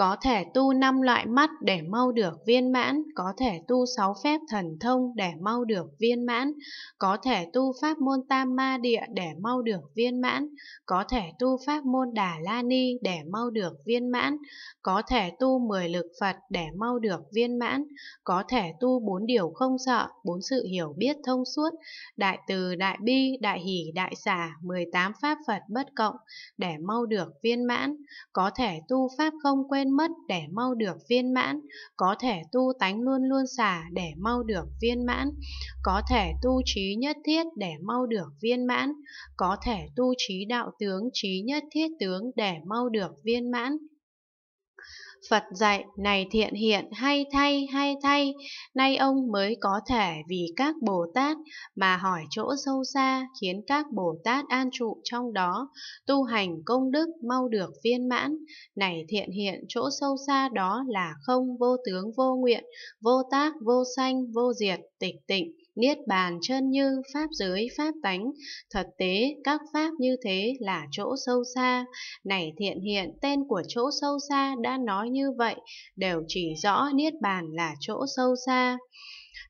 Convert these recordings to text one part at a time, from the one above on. Có thể tu 5 loại mắt để mau được viên mãn, có thể tu 6 phép thần thông để mau được viên mãn, có thể tu pháp môn tam ma địa để mau được viên mãn, có thể tu pháp môn Đà La Ni để mau được viên mãn, có thể tu 10 lực Phật để mau được viên mãn, có thể tu 4 điều không sợ, 4 sự hiểu biết thông suốt, đại từ, đại bi, đại hỷ, đại xả, 18 pháp Phật bất cộng để mau được viên mãn, có thể tu pháp không quên mất để mau được viên mãn, có thể tu tánh luôn luôn xả để mau được viên mãn, có thể tu trí nhất thiết để mau được viên mãn, có thể tu trí đạo tướng, trí nhất thiết tướng để mau được viên mãn. Phật dạy, này thiện hiện, hay thay, nay ông mới có thể vì các Bồ Tát mà hỏi chỗ sâu xa, khiến các Bồ Tát an trụ trong đó, tu hành công đức mau được viên mãn. Này thiện hiện, chỗ sâu xa đó là không, vô tướng, vô nguyện, vô tác, vô sanh, vô diệt, tịch tịnh, niết bàn chân như, pháp giới, pháp tánh, thật tế, các pháp như thế là chỗ sâu xa. Này thiện hiện, tên của chỗ sâu xa đã nói như vậy, đều chỉ rõ niết bàn là chỗ sâu xa.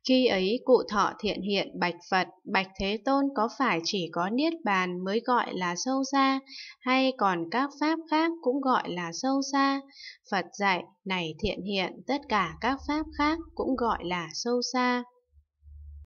Khi ấy cụ Thọ Thiện Hiện bạch Phật, bạch Thế Tôn, có phải chỉ có niết bàn mới gọi là sâu xa, hay còn các pháp khác cũng gọi là sâu xa? Phật dạy, này Thiện Hiện, tất cả các pháp khác cũng gọi là sâu xa.